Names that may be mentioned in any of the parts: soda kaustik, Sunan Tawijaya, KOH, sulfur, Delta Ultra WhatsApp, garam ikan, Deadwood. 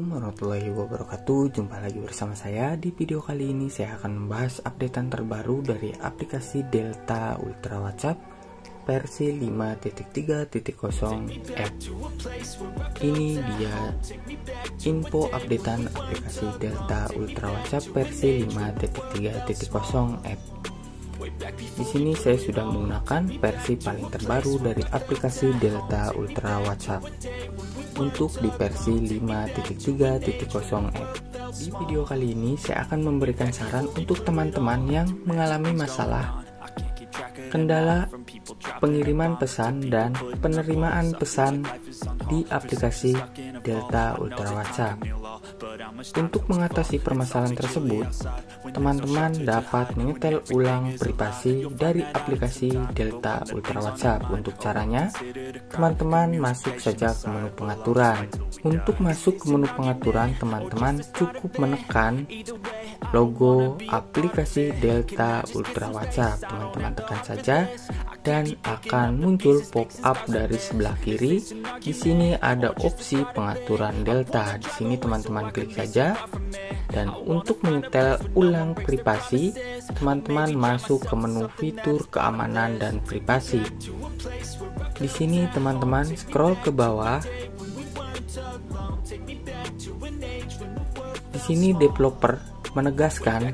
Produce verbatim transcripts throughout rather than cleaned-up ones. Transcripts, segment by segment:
Assalamualaikum warahmatullahi wabarakatuh. Jumpa lagi bersama saya. Di video kali ini saya akan membahas updatean terbaru dari aplikasi Delta Ultra WhatsApp versi lima titik tiga titik nol F. Ini dia info updatean aplikasi Delta Ultra WhatsApp versi lima titik tiga titik nol F. Di sini saya sudah menggunakan versi paling terbaru dari aplikasi Delta Ultra WhatsApp untuk di versi lima titik tiga titik nol F. Di video kali ini saya akan memberikan saran untuk teman-teman yang mengalami masalah kendala pengiriman pesan dan penerimaan pesan di aplikasi Delta Ultra WhatsApp. Untuk mengatasi permasalahan tersebut, teman-teman dapat menyetel ulang privasi dari aplikasi Delta Ultra WhatsApp. Untuk caranya, teman-teman masuk saja ke menu pengaturan. Untuk masuk ke menu pengaturan, teman-teman cukup menekan logo aplikasi Delta Ultra WhatsApp. Teman-teman tekan saja dan akan muncul pop-up dari sebelah kiri. Di sini ada opsi pengaturan Delta. Di sini teman-teman klik saja, dan untuk menyetel ulang privasi, teman-teman masuk ke menu fitur keamanan dan privasi. Di sini teman-teman scroll ke bawah. Di sini developer menegaskan,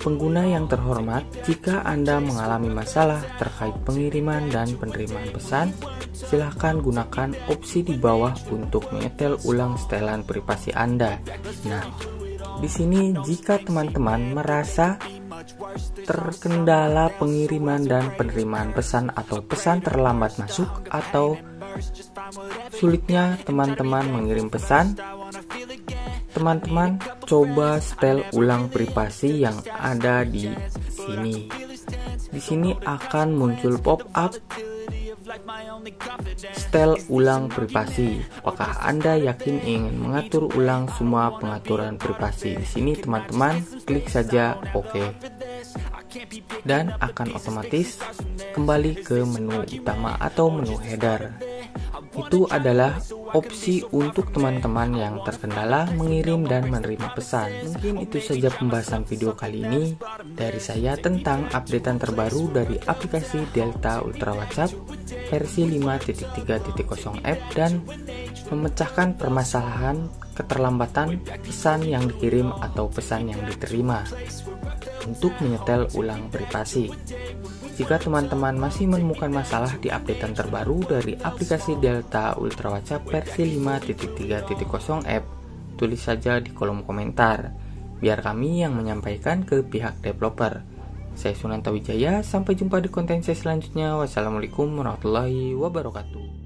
pengguna yang terhormat, jika Anda mengalami masalah terkait pengiriman dan penerimaan pesan, silahkan gunakan opsi di bawah untuk menyetel ulang setelan privasi Anda. Nah, di sini jika teman-teman merasa terkendala pengiriman dan penerimaan pesan atau pesan terlambat masuk atau sulitnya teman-teman mengirim pesan, teman-teman coba setel ulang privasi yang ada di sini. Di sini akan muncul pop-up setel ulang privasi. Apakah Anda yakin ingin mengatur ulang semua pengaturan privasi? Di sini teman-teman klik saja oke. Dan akan otomatis kembali ke menu utama atau menu header. Itu adalah opsi untuk teman-teman yang terkendala mengirim dan menerima pesan. Mungkin itu saja pembahasan video kali ini dari saya tentang updatean terbaru dari aplikasi Delta Ultra WhatsApp versi lima titik tiga titik nol F dan memecahkan permasalahan keterlambatan pesan yang dikirim atau pesan yang diterima untuk menyetel ulang privasi. Jika teman-teman masih menemukan masalah di updatean terbaru dari aplikasi Delta Ultra WhatsApp versi lima titik tiga titik nol F, tulis saja di kolom komentar, biar kami yang menyampaikan ke pihak developer. Saya Sunan Tawijaya, sampai jumpa di konten saya selanjutnya. Wassalamualaikum warahmatullahi wabarakatuh.